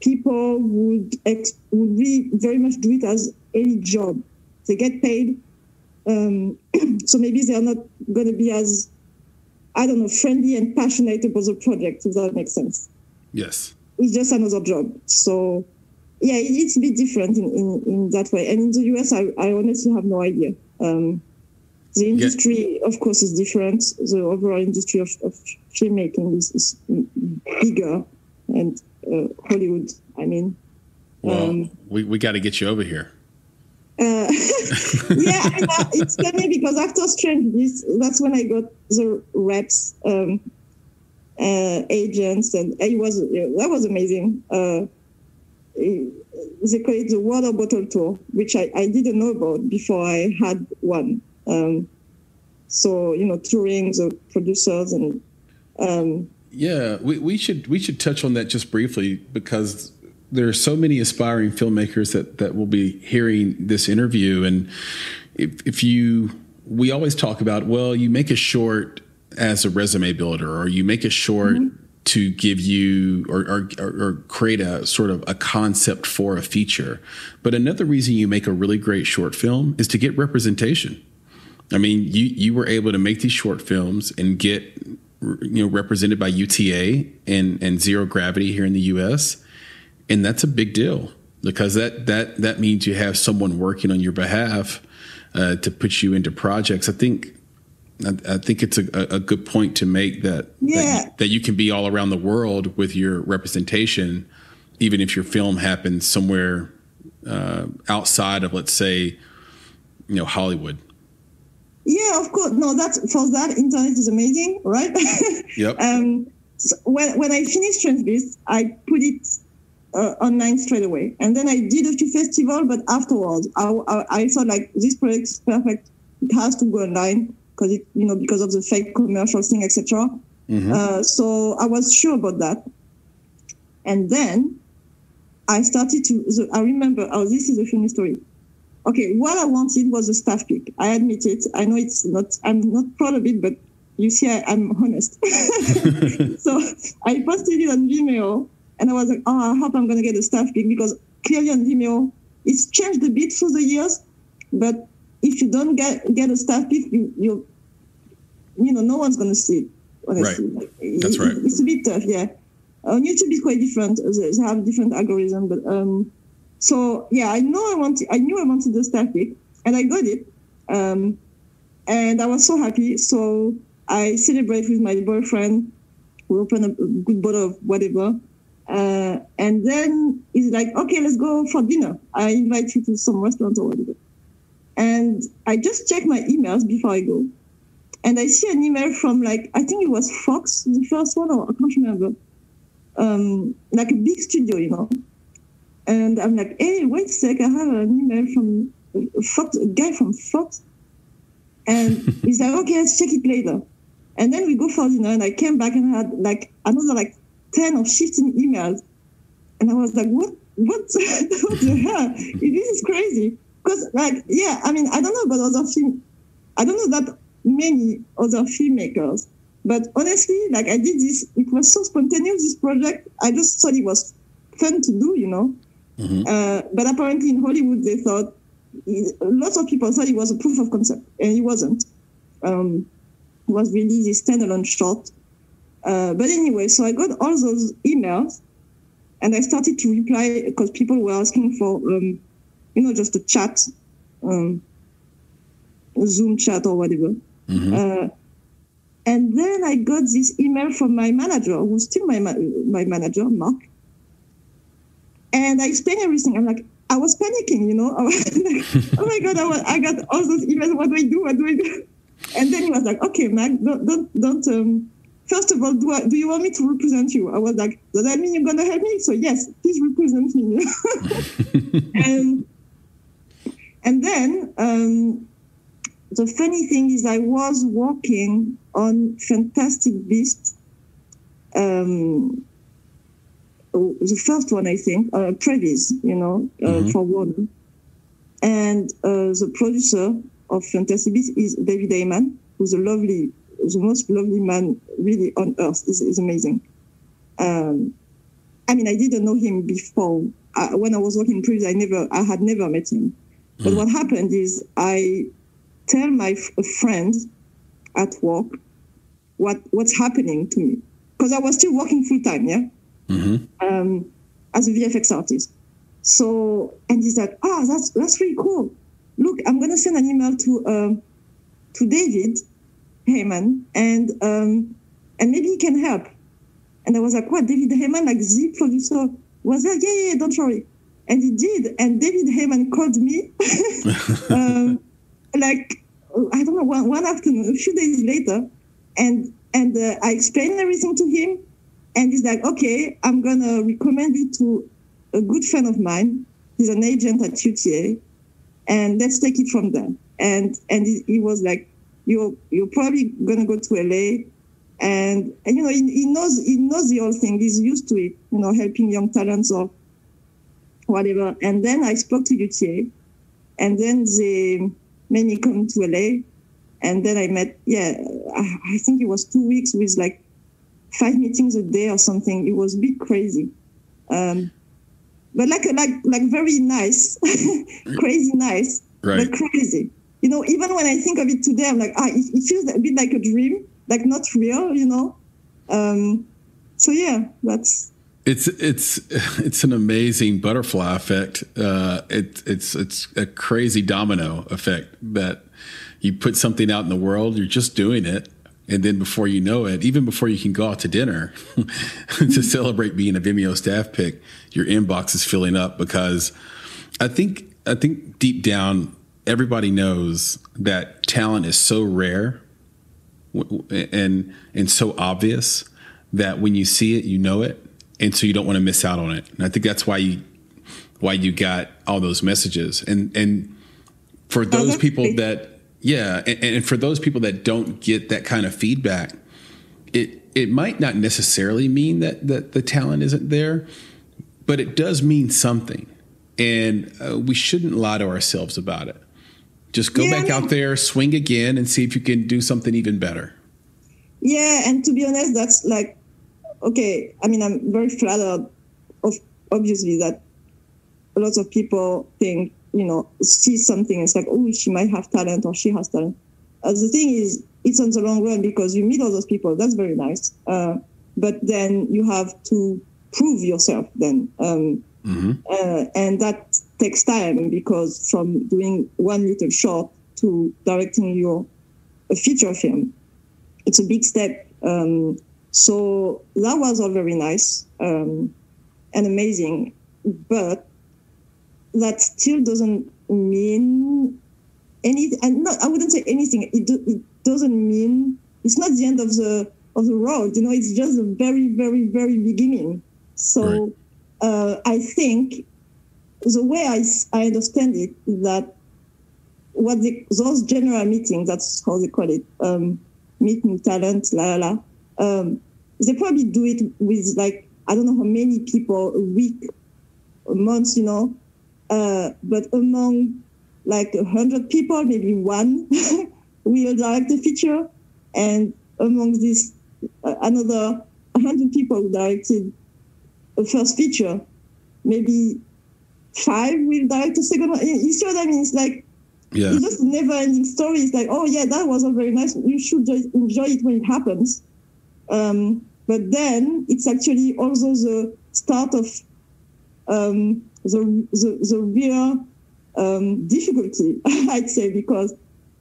people would, ex- would really very much do it as any job. They get paid. Um, so maybe they are not going to be as, I don't know, friendly and passionate about the project, if that makes sense. Yes. It's just another job. So, yeah, it's a bit different in, in, in that way. And in the U S, I, I honestly have no idea. Um, the industry, yeah. of course, is different. The overall industry of, of filmmaking is, is bigger. And uh, Hollywood, I mean. Well, um, we, we got to get you over here. Uh, yeah, I know. It's funny because after Strange Beasts, that's when I got the reps, um, uh, agents, and it was that was amazing. Uh, they call it the water bottle tour, which I, I didn't know about before I had one. Um, so you know, touring the producers and um, yeah, we we should we should touch on that just briefly because there are so many aspiring filmmakers that, that will be hearing this interview. And if, if you, we always talk about, well, you make a short as a resume builder, or you make a short mm-hmm. to give you, or, or, or create a sort of a concept for a feature. But another reason you make a really great short film is to get representation. I mean, you, you were able to make these short films and get, you know, represented by U T A and, and Zero Gravity here in the U S, and that's a big deal because that that that means you have someone working on your behalf uh, to put you into projects. I think I, I think it's a, a good point to make that, yeah. that you, that you can be all around the world with your representation, even if your film happens somewhere uh, outside of, let's say, you know, Hollywood. Yeah, of course. No, that's for that. Internet is amazing, right? Yep. um, so when when I finished Strange Beasts, I put it. Uh, online straight away, and then I did a few festivals, but afterwards I, I, I thought like this project is perfect, it has to go online because it, you know, because of the fake commercial thing, etc. mm-hmm. uh, so I was sure about that, and then I started to so I remember oh this is a funny story. Okay, what I wanted was a staff pick. I admit it, I know it's not, I'm not proud of it, but you see I, I'm honest. So I posted it on Vimeo. And I was like, oh, I hope I'm going to get a staff pick, because clearly on Vimeo, it's changed a bit through the years. But if you don't get get a staff pick, you you, you know, no one's going to see it. Honestly. Right. Like, That's it, right. It's a bit tough, yeah. On YouTube, it's quite different. They have different algorithms. But um, so yeah, I know I wanted, I knew I wanted the staff pick, and I got it, um, and I was so happy. So I celebrated with my boyfriend. We opened a good bottle of whatever. Uh, and then he's like, okay, let's go for dinner. I invite you to some restaurant or whatever. And I just check my emails before I go. And I see an email from like, I think it was Fox, the first one, or I can't remember. Um, like a big studio, you know. And I'm like, hey, wait a sec, I have an email from Fox, a guy from Fox. And he's like, okay, let's check it later. And then we go for dinner, and I came back and had like another like ten or fifteen emails, and I was like, what what, what the hell, this is crazy, because like, yeah, I mean, I don't know about other film, I don't know that many other filmmakers, but honestly, like, I did this, it was so spontaneous, this project, I just thought it was fun to do, you know. Mm-hmm. uh, but apparently in Hollywood they thought, lots of people thought it was a proof of concept, and it wasn't. um, was really this standalone short. Uh, but anyway, so I got all those emails and I started to reply because people were asking for, um, you know, just a chat, um, a Zoom chat or whatever. Mm-hmm. Uh, and then I got this email from my manager, who's still my, ma- my manager, Mark. And I explained everything. I'm like, I was panicking, you know. I was like, oh my God, I, was, I got all those emails. What do I do? What do I do? And then he was like, okay, Mac, don't, don't, don't, um, first of all, do, I, do you want me to represent you? I was like, does that mean you're going to help me? So yes, please represent me. and, and then um, the funny thing is I was working on Fantastic Beasts, um, the first one, I think, uh, previous, you know, uh, mm-hmm. for Ronan. And uh, the producer of Fantastic Beasts is David Heyman, who's a lovely the most lovely man really on earth. Is amazing. Um, I mean, I didn't know him before. I, when I was working in prison, I never, I had never met him. But mm. what happened is I tell my f- friend at work what, what's happening to me. Because I was still working full time, yeah? Mm-hmm. Um, as a V F X artist. So, and he's like, ah, oh, that's, that's really cool. Look, I'm going to send an email to, uh, to David Heyman, and um, and maybe he can help. And I was like, what, David Heyman, like the producer, was like, yeah, yeah, don't worry. And he did, and David Heyman called me, um, like, I don't know, one, one afternoon, a few days later, and, and uh, I explained everything to him, and he's like, okay, I'm going to recommend you to a good friend of mine. He's an agent at U T A, and let's take it from there. And, and he, he was like, You're, you're probably going to go to L A and, and you know, he, he knows, he knows the whole thing. He's used to it, you know, helping young talents or whatever. And then I spoke to U T A and then they made me come to L A and then I met, yeah, I, I think it was two weeks with like five meetings a day or something. It was a bit crazy. Um, but like, like, like very nice, crazy nice, right. But crazy. You know, even when I think of it today, I'm like, ah, it, it feels a bit like a dream, like not real, you know. Um, so yeah, that's it's it's it's an amazing butterfly effect. Uh, it it's it's a crazy domino effect that you put something out in the world, you're just doing it, and then before you know it, even before you can go out to dinner to celebrate being a Vimeo staff pick, your inbox is filling up because I think I think deep down. Everybody knows that talent is so rare and and so obvious that when you see it, you know it, and so you don't want to miss out on it. And I think that's why you why you got all those messages. And and for those people that yeah, and, and for those people that don't get that kind of feedback, it it might not necessarily mean that that the talent isn't there, but it does mean something. And uh, we shouldn't lie to ourselves about it. Just go yeah, back I mean, out there, swing again, and see if you can do something even better. Yeah, and to be honest, that's like, okay, I mean, I'm very flattered, of obviously, that a lot of people think, you know, see something, it's like, oh, she might have talent or she has talent. Uh, the thing is, it's on the long run because you meet all those people. That's very nice. Uh, but then you have to prove yourself then. Um, Mm-hmm. Uh, and that takes time because from doing one little short to directing your a feature film, it's a big step. Um, so that was all very nice um, and amazing, but that still doesn't mean anything. And not, I wouldn't say anything. It, do, it doesn't mean it's not the end of the of the road. You know, it's just the very, very, very beginning. So. Right. Uh, I think the way I, I understand it is that what the, those general meetings, that's how they call it, um, meet new talent, la la la, um, they probably do it with like, I don't know how many people a week, a month, you know, uh, but among like a hundred people, maybe one will direct a feature and among this, uh, another hundred people directed a first feature, maybe five will direct a second one. You see what I mean? It's like Yeah. It's just never-ending stories. Like, oh yeah, that was all very nice. You should just enjoy it when it happens. Um, but then it's actually also the start of um, the, the the real um, difficulty, I'd say, because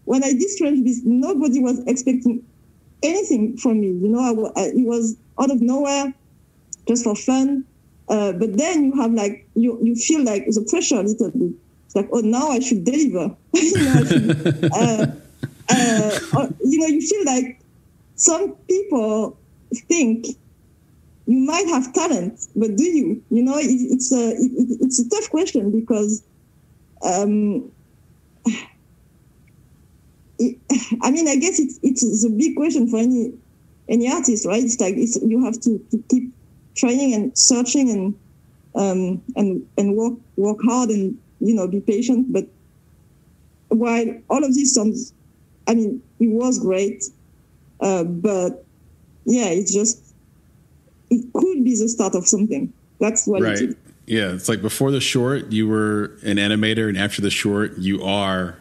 when I did Strange Beasts, nobody was expecting anything from me. You know, I, I, it was out of nowhere, just for fun. Uh, but then you have like you you feel like the pressure a little bit. Like, oh, now I should deliver. you, know, I should, uh, uh, or, you know, you feel like some people think you might have talent, but do you? You know, it, it's a it, it's a tough question because, um, it, I mean, I guess it's it's a big question for any any artist, right? It's like it's, you have to, to keep trying and searching and um and and work work hard and. You know, be patient. But while all of this sounds, I mean, it was great, uh, but yeah, it's just, it could be the start of something. That's what right. it is. Yeah, it's like before the short, you were an animator, and after the short, you are,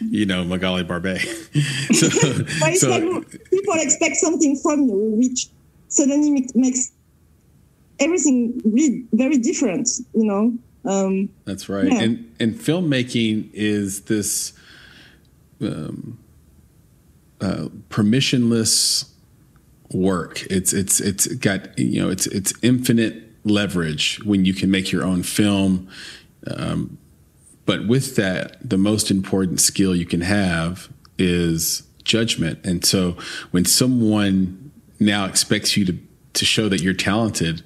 you know, Magali Barbe. so, but it's so, like people expect something from you, which suddenly makes everything really very different, you know. Um, That's right. Yeah. And and filmmaking is this um, uh, permissionless work. It's it's it's got, you know, it's it's infinite leverage when you can make your own film. Um, but with that, the most important skill you can have is judgment. And so when someone now expects you to, to show that you're talented,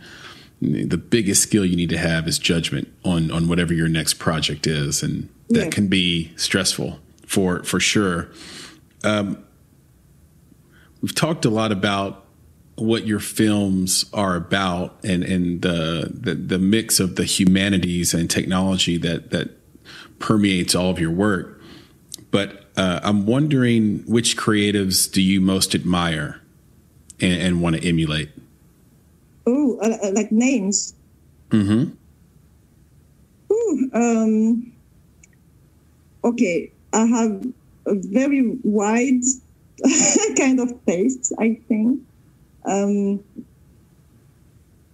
the biggest skill you need to have is judgment on, on whatever your next project is. And that yeah. can be stressful for, for sure. Um, we've talked a lot about what your films are about and, and the, the, the mix of the humanities and technology that, that permeates all of your work. But, uh, I'm wondering, which creatives do you most admire and, and want to emulate? Oh, uh, like names. Mm-hmm. Ooh, um, okay, I have a very wide kind of taste, I think. Um,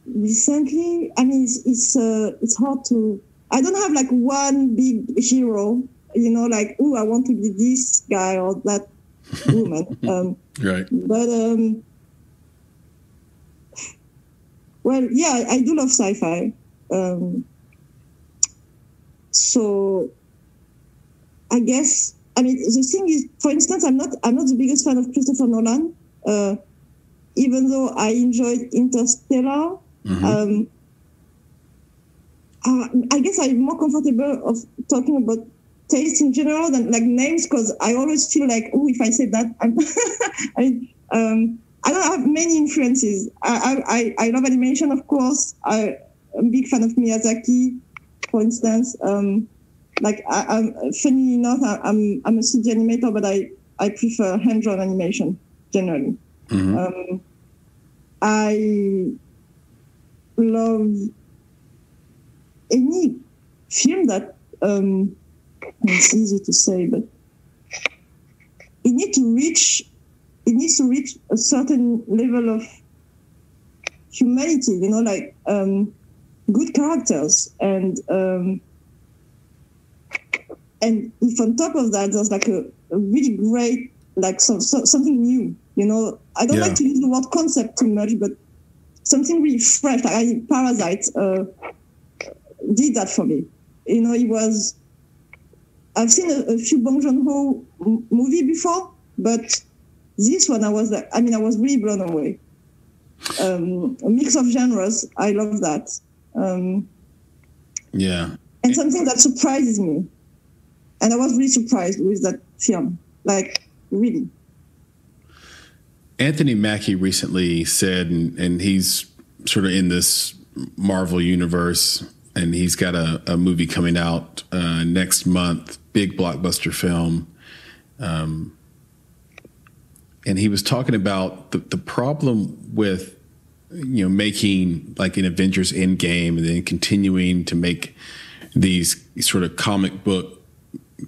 recently, I mean, it's it's, uh, it's hard to... I don't have like one big hero, you know, like, oh, I want to be this guy or that woman. Um, right. But... Um, Well, yeah, I do love sci-fi. Um, so I guess, I mean, the thing is, for instance, I'm not I'm not the biggest fan of Christopher Nolan, uh, even though I enjoyed Interstellar. Mm-hmm. Um, I, I guess I'm more comfortable of talking about taste in general than like names, because I always feel like, oh, if I say that, I'm... I, um, I don't have many influences. I I, I love animation, of course. I, I'm a big fan of Miyazaki, for instance. Um, like, I, I'm, funny enough, I, I'm I'm a C G animator, but I, I prefer hand-drawn animation generally. Mm-hmm. Um, I love any film that um, it's easy to say, but it needs to reach. It needs to reach a certain level of humanity, you know, like um, good characters, and um, and if on top of that there's like a, a really great, like so, so, something new, you know. I don't yeah. like to use the word concept too much, but something really fresh. Like I, Parasite uh, did that for me, you know. It was I've seen a, a few Bong Joon-ho m- movie before, but this one, I was like, I mean, I was really blown away. Um, a mix of genres. I love that. Um, yeah. And something that surprises me. And I was really surprised with that film. Like, really. Anthony Mackie recently said, and, and he's sort of in this Marvel universe, and he's got a, a movie coming out uh, next month, big blockbuster film. Um, And he was talking about the, the problem with, you know, making like an Avengers Endgame and then continuing to make these sort of comic book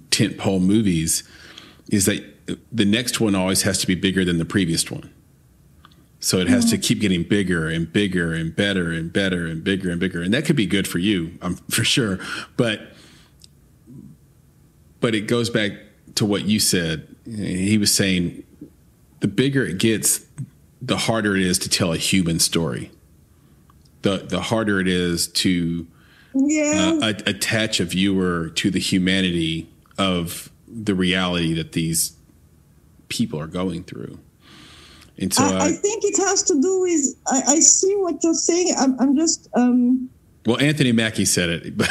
tentpole movies is that the next one always has to be bigger than the previous one. So it has mm-hmm. to keep getting bigger and bigger and better and better and bigger and bigger. And that could be good for you, um, for sure. But but it goes back to what you said. He was saying the bigger it gets, the harder it is to tell a human story. The the harder it is to yeah. uh, a- attach a viewer to the humanity of the reality that these people are going through. And so, I, uh, I think it has to do with, I, I see what you're saying. I'm, I'm just... Um, well, Anthony Mackie said it. But,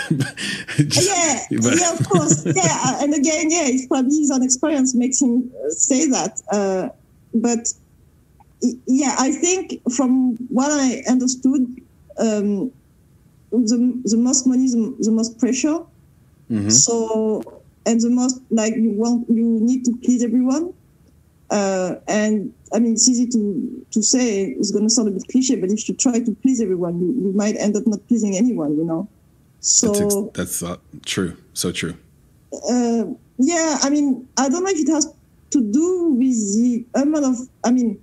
just, yeah, but. yeah, of course. Yeah, and again, yeah, it's probably his own experience makes him say that. Uh, but, yeah, I think from what I understood, um, the, the most money, the, the most pressure. Mm-hmm. So, and the most, like, you want, you need to please everyone. Uh, and I mean, it's easy to, to say, it's going to sound a bit cliche, but if you try to please everyone, you, you might end up not pleasing anyone, you know? So that's, ex- that's uh, true. So true. Uh, yeah. I mean, I don't know if it has to do with the amount of, I mean,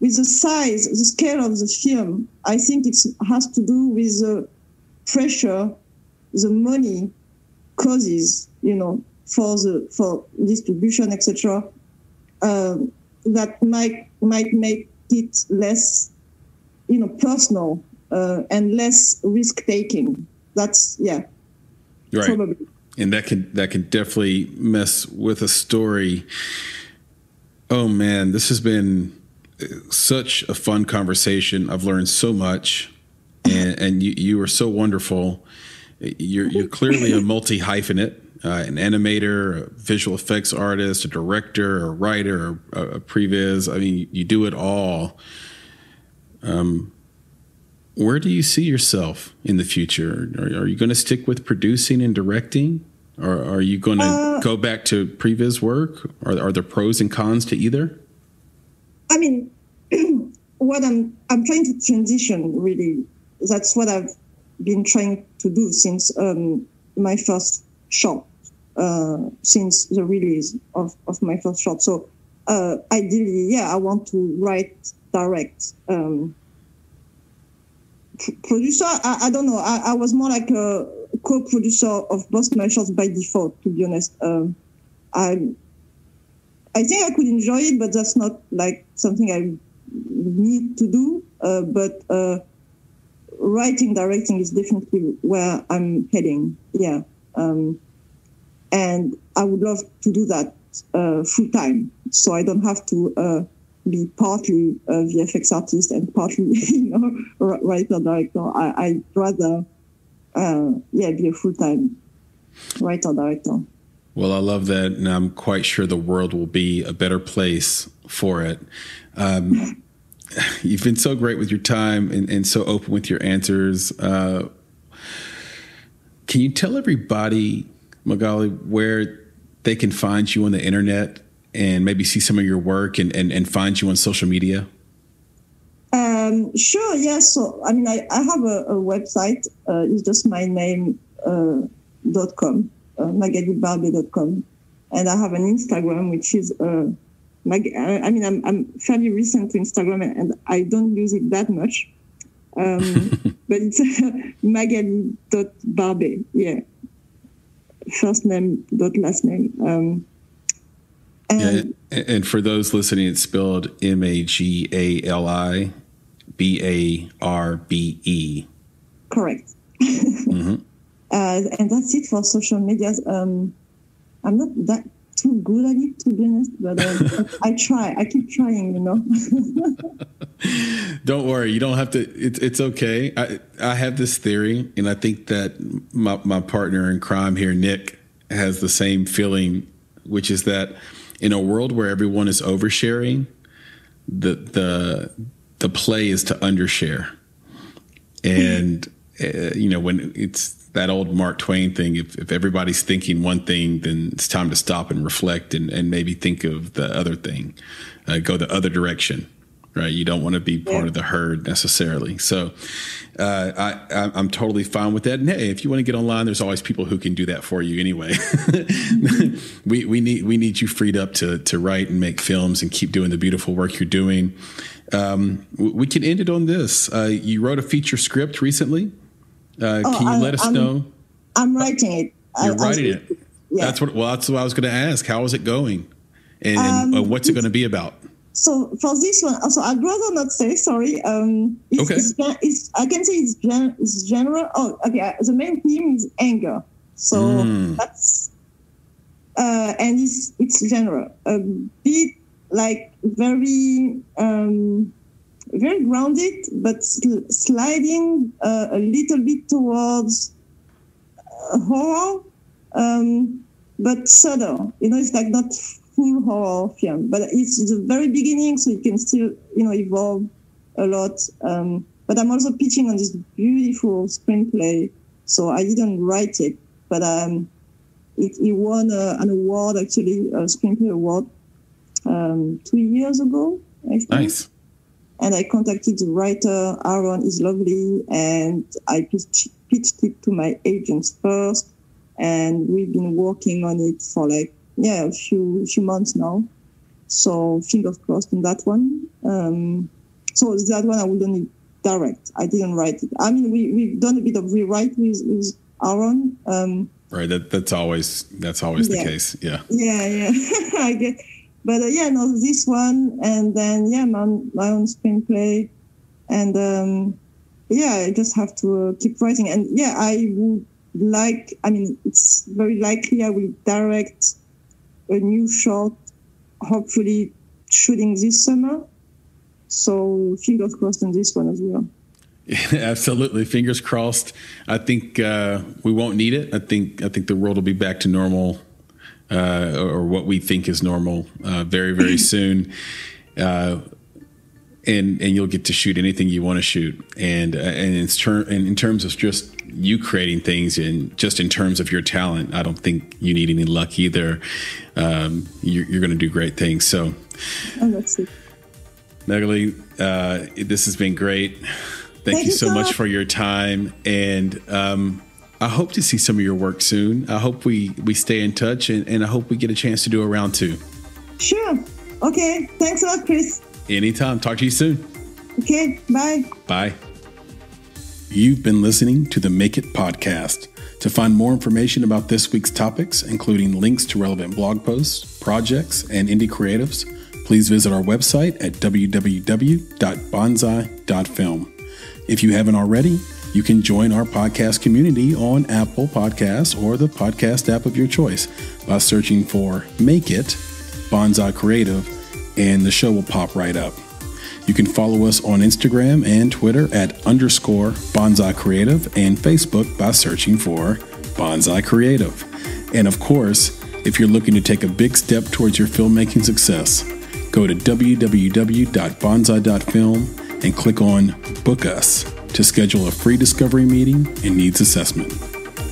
with the size, the scale of the film. I think it has to do with the pressure, the money causes, you know, for the, for distribution, et cetera. Um, that might might make it less, you know, personal uh, and less risk taking. That's yeah, right. Probably. And that can that can definitely mess with a story. Oh man, this has been such a fun conversation. I've learned so much, and, and you you are so wonderful. You're you're clearly a multi hyphenate. Uh, an animator, a visual effects artist, a director, a writer, a, a previs. I mean, you, you do it all. Um, where do you see yourself in the future? Are, are you going to stick with producing and directing? Or are you going to uh, go back to previs work? Are, are there pros and cons to either? I mean, what I'm I'm trying to transition, really. That's what I've been trying to do since um, my first short uh, since the release of, of my first short. So uh, ideally, yeah, I want to write, direct. Um, producer, I, I don't know. I, I was more like a co-producer of both my shorts by default, to be honest. Um, I I think I could enjoy it, but that's not like something I need to do. Uh, but uh, writing, directing is definitely where I'm heading, yeah. Um, and I would love to do that uh, full time, so I don't have to uh, be partly a V F X artist and partly, you know, writer director. I, I'd rather, uh, yeah, be a full time writer director. Well, I love that, and I'm quite sure the world will be a better place for it. Um, you've been so great with your time and, and so open with your answers. Uh, Can you tell everybody, Magali, where they can find you on the internet and maybe see some of your work and, and, and find you on social media? Um, sure, yeah. So, I mean, I, I have a, a website. Uh, it's just my name, uh, dot com, uh, Magali Barbe dot com. And I have an Instagram, which is, uh, Mag- I mean, I'm, I'm fairly recent to Instagram and I don't use it that much. Um, but it's uh, Magali dot Barbe, yeah. First name dot last name. Um, and, and, and for those listening, it's spelled M A G A L I B A R B E. Correct. Mm-hmm. uh, and that's it for social media. Um, I'm not that too good at it, to be honest, but uh, I try. I keep trying, you know. Don't worry. You don't have to. It's, it's okay. I, I have this theory, and I think that my, my partner in crime here, Nick, has the same feeling, which is that in a world where everyone is oversharing, the the the play is to undershare. And, uh, you know, when it's that old Mark Twain thing, if, if everybody's thinking one thing, then it's time to stop and reflect and, and maybe think of the other thing, uh, go the other direction. right? You don't want to be part yeah. of the herd necessarily. So uh, I, I, I'm totally fine with that. And hey, if you want to get online, there's always people who can do that for you anyway. we we need we need you freed up to to write and make films and keep doing the beautiful work you're doing. Um, we can end it on this. Uh, you wrote a feature script recently. Uh, oh, can you I'm, let us I'm, know? I'm writing it. You're I, writing I, it. Yeah. That's what. Well, that's what I was going to ask. How is it going? And, um, and what's it going to be about? So for this one, also I'd rather not say. Sorry. Um, it's, okay. It's, it's, I can say it's, gen, it's general. Oh, okay. The main theme is anger. So mm. that's uh, and it's it's general. A bit like very um, very grounded, but sl- sliding uh, a little bit towards uh, horror, um, but subtle. You know, it's like not. Full horror film, but it's the very beginning, so it can still, you know, evolve a lot. Um, but I'm also pitching on this beautiful screenplay, so I didn't write it, but um, it, it won uh, an award, actually, a screenplay award, um, two years ago, I think. Nice. And I contacted the writer, Aaron is lovely, and I pitch, pitched it to my agents first, and we've been working on it for like Yeah, a few, few months now. So fingers crossed on that one. Um, so that one I wouldn't direct. I didn't write it. I mean, we, we've done a bit of rewrite with, with Aaron. Um, right, that, that's always that's always yeah. the case. Yeah. Yeah, yeah. I guess. But uh, yeah, no, this one. And then, yeah, my own, my own screenplay. And um, yeah, I just have to uh, keep writing. And yeah, I would like, I mean, it's very likely I will direct a new short, hopefully shooting this summer. So fingers crossed on this one as well. Yeah, absolutely. Fingers crossed. I think uh, we won't need it. I think I think the world will be back to normal uh, or what we think is normal uh, very, very soon. Uh, and and you'll get to shoot anything you want to shoot. And, uh, and, in ter- and in terms of just you creating things in just in terms of your talent, I don't think you need any luck either. Um, you're, you're going to do great things. So, oh, that's it. Magali, uh, this has been great. Thank, Thank you so God. much for your time. And, um, I hope to see some of your work soon. I hope we, we stay in touch and, and I hope we get a chance to do a round two. Sure. Okay. Thanks a lot, Chris. Anytime. Talk to you soon. Okay. Bye. Bye. You've been listening to the Make It Podcast. To find more information about this week's topics, including links to relevant blog posts, projects, and indie creatives, please visit our website at w w w dot bonsai dot film. If you haven't already, you can join our podcast community on Apple Podcasts or the podcast app of your choice by searching for Make It, Bonsai Creative, and the show will pop right up. You can follow us on Instagram and Twitter at underscore Bonsai Creative and Facebook by searching for Bonsai Creative. And of course, if you're looking to take a big step towards your filmmaking success, go to w w w dot bonsai dot film and click on Book Us to schedule a free discovery meeting and needs assessment.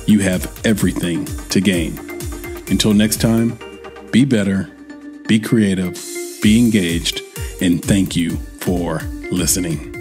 You have everything to gain. Until next time, be better, be creative, be engaged, and thank you for listening.